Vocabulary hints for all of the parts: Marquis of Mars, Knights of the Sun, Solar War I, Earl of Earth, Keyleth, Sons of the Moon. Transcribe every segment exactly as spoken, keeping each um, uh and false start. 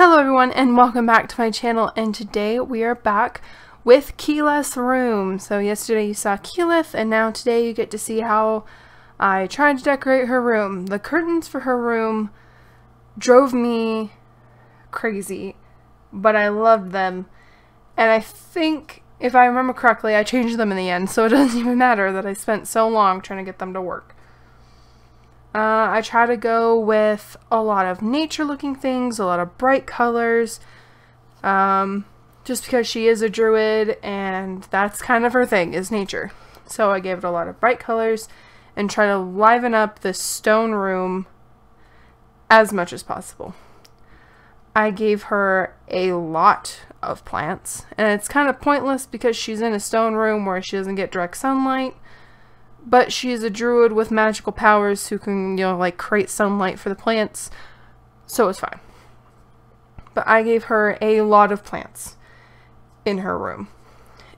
Hello everyone and welcome back to my channel, and today we are back with Keyleth's room. So yesterday you saw Keyleth, and now today you get to see how I tried to decorate her room. The curtains for her room drove me crazy, but I loved them, and I think if I remember correctly I changed them in the end, so it doesn't even matter that I spent so long trying to get them to work. Uh, I try to go with a lot of nature looking things, a lot of bright colors, um, just because she is a druid and that's kind of her thing, is nature. So I gave it a lot of bright colors and try to liven up the stone room as much as possible. I gave her a lot of plants, and it's kind of pointless because she's in a stone room where she doesn't get direct sunlight. But she is a druid with magical powers who can, you know, like, create sunlight for the plants, so it's fine. But I gave her a lot of plants in her room,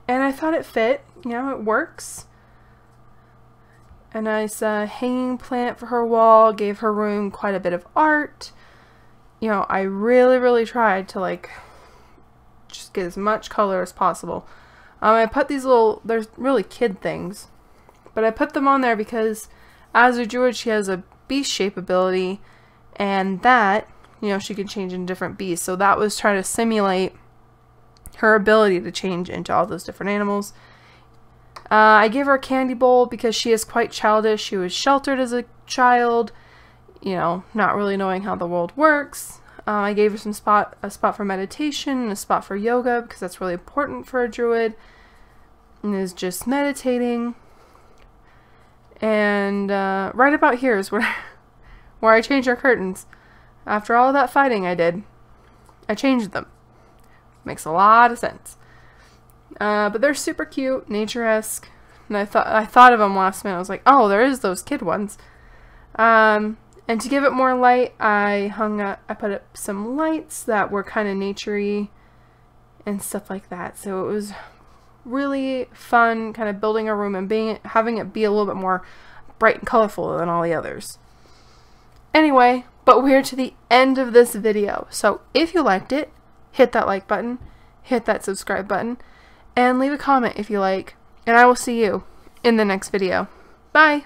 and I thought it fit. You know, it works. A nice uh, hanging plant for her wall, gave her room quite a bit of art. You know, I really, really tried to, like, just get as much color as possible. Um, I put these little, they're really kid things. But I put them on there because as a druid she has a beast shape ability, and that, you know, she can change into different beasts. So that was trying to simulate her ability to change into all those different animals. Uh, I gave her a candy bowl because she is quite childish. She was sheltered as a child, you know, not really knowing how the world works. Uh, I gave her some spot, a spot for meditation and a spot for yoga, because that's really important for a druid, and is just meditating. And uh, right about here is where, where I changed our curtains. After all that fighting I did, I changed them. Makes a lot of sense. Uh, but they're super cute, nature-esque, and I thought I thought of them last minute. I was like, oh, there is those kid ones. Um, and to give it more light, I hung up. I put up some lights that were kind of naturey and stuff like that. So it was really fun, kind of building a room and being having it be a little bit more bright and colorful than all the others. Anyway, but we're to the end of this video, so if you liked it, hit that like button, hit that subscribe button, and leave a comment if you like, and I will see you in the next video. Bye!